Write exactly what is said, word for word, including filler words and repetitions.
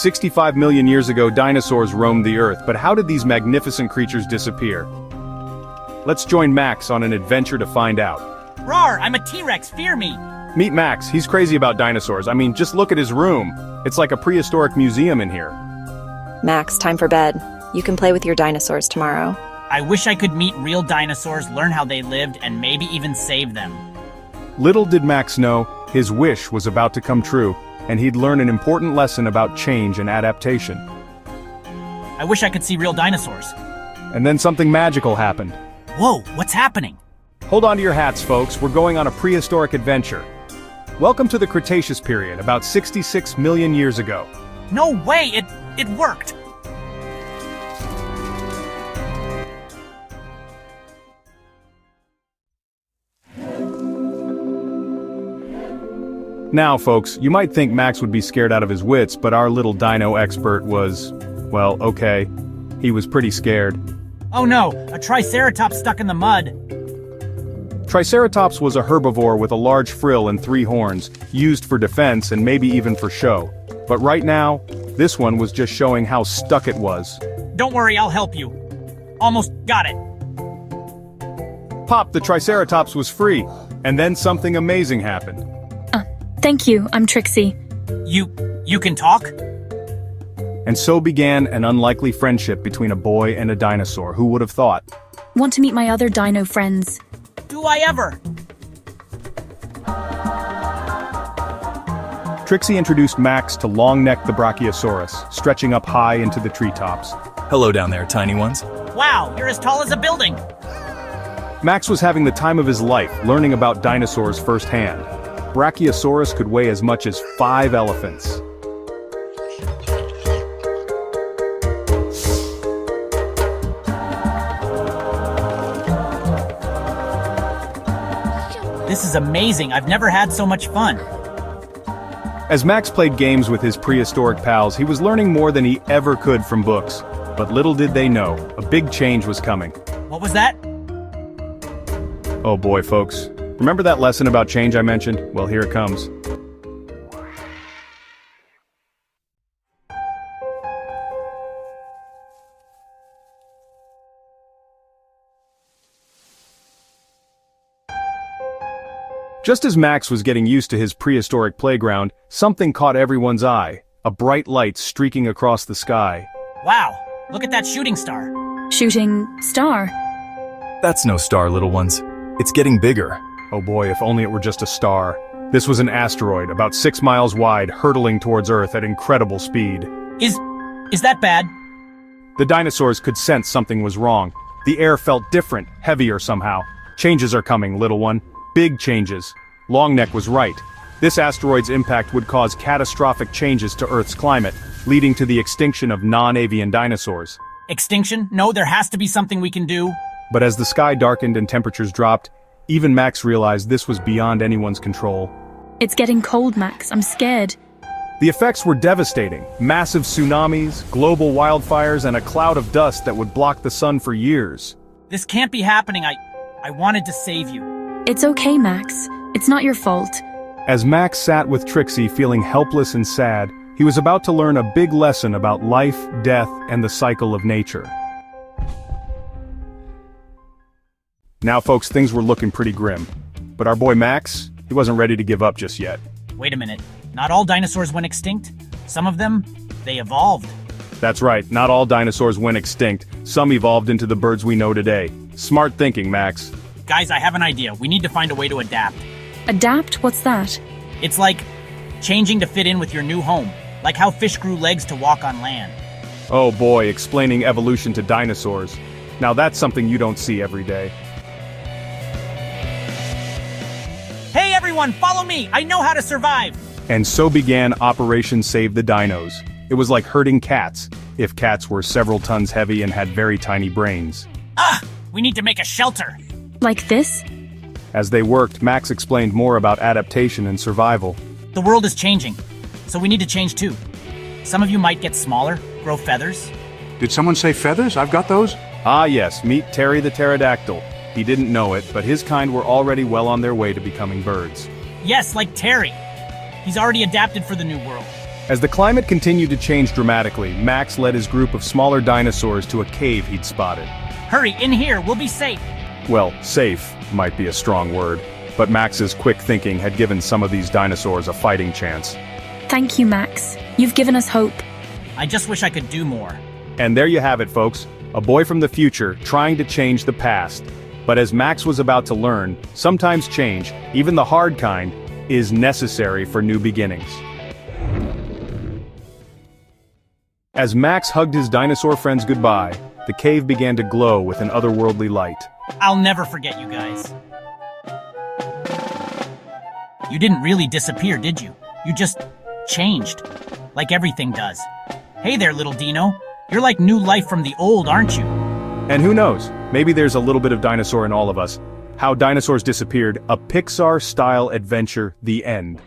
sixty-five million years ago, dinosaurs roamed the Earth, but how did these magnificent creatures disappear? Let's join Max on an adventure to find out. Roar, I'm a T-Rex, fear me! Meet Max, he's crazy about dinosaurs. I mean, just look at his room. It's like a prehistoric museum in here. Max, time for bed. You can play with your dinosaurs tomorrow. I wish I could meet real dinosaurs, learn how they lived, and maybe even save them. Little did Max know, his wish was about to come true, and he'd learn an important lesson about change and adaptation. I wish I could see real dinosaurs. And then something magical happened. Whoa, what's happening? Hold on to your hats, folks. We're going on a prehistoric adventure. Welcome to the Cretaceous period, about sixty-six million years ago. No way, it, it worked! Now, folks, you might think Max would be scared out of his wits, but our little dino expert was, well, okay. He was pretty scared. Oh no, a Triceratops stuck in the mud. Triceratops was a herbivore with a large frill and three horns, used for defense and maybe even for show. But right now, this one was just showing how stuck it was. Don't worry, I'll help you. Almost got it. Pop, the Triceratops was free. And then something amazing happened. Thank you, I'm Trixie. You... you can talk? And so began an unlikely friendship between a boy and a dinosaur. Who would have thought? Want to meet my other dino friends? Do I ever? Trixie introduced Max to Longneck the Brachiosaurus, stretching up high into the treetops. Hello down there, tiny ones. Wow, you're as tall as a building. Max was having the time of his life, learning about dinosaurs firsthand. Brachiosaurus could weigh as much as five elephants. This is amazing. I've never had so much fun. As Max played games with his prehistoric pals, he was learning more than he ever could from books. But little did they know, a big change was coming. What was that? Oh boy, folks. Remember that lesson about change I mentioned? Well, here it comes. Just as Max was getting used to his prehistoric playground, something caught everyone's eye. A bright light streaking across the sky. Wow, look at that shooting star. Shooting star? That's no star, little ones. It's getting bigger. Oh boy, if only it were just a star. This was an asteroid, about six miles wide, hurtling towards Earth at incredible speed. Is... is that bad? The dinosaurs could sense something was wrong. The air felt different, heavier somehow. Changes are coming, little one. Big changes. Longneck was right. This asteroid's impact would cause catastrophic changes to Earth's climate, leading to the extinction of non-avian dinosaurs. Extinction? No, there has to be something we can do. But as the sky darkened and temperatures dropped, even Max realized this was beyond anyone's control. It's getting cold, Max. I'm scared. The effects were devastating. Massive tsunamis, global wildfires, and a cloud of dust that would block the sun for years. This can't be happening. I... I wanted to save you. It's okay, Max. It's not your fault. As Max sat with Trixie feeling helpless and sad, he was about to learn a big lesson about life, death, and the cycle of nature. Now, folks, things were looking pretty grim. But our boy Max, he wasn't ready to give up just yet. Wait a minute. Not all dinosaurs went extinct. Some of them, they evolved. That's right. Not all dinosaurs went extinct. Some evolved into the birds we know today. Smart thinking, Max. Guys, I have an idea. We need to find a way to adapt. Adapt? What's that? It's like changing to fit in with your new home. Like how fish grew legs to walk on land. Oh boy, explaining evolution to dinosaurs. Now that's something you don't see every day. Hey everyone, follow me! I know how to survive! And so began Operation Save the Dinos. It was like herding cats, if cats were several tons heavy and had very tiny brains. Ah! We need to make a shelter! Like this? As they worked, Max explained more about adaptation and survival. The world is changing, so we need to change too. Some of you might get smaller, grow feathers. Did someone say feathers? I've got those. Ah yes, meet Terry the Pterodactyl. He didn't know it, but his kind were already well on their way to becoming birds. Yes, like Terry. He's already adapted for the new world. As the climate continued to change dramatically, Max led his group of smaller dinosaurs to a cave he'd spotted. Hurry, in here, we'll be safe. Well, safe might be a strong word, but Max's quick thinking had given some of these dinosaurs a fighting chance. Thank you, Max. You've given us hope. I just wish I could do more. And there you have it, folks. A boy from the future, trying to change the past. But as Max was about to learn, sometimes change, even the hard kind, is necessary for new beginnings. As Max hugged his dinosaur friends goodbye, the cave began to glow with an otherworldly light. I'll never forget you guys. You didn't really disappear, did you? You just changed, like everything does. Hey there, little dino. You're like new life from the old, aren't you? And who knows, maybe there's a little bit of dinosaur in all of us. How Dinosaurs Disappeared, a Pixar-style adventure, the end.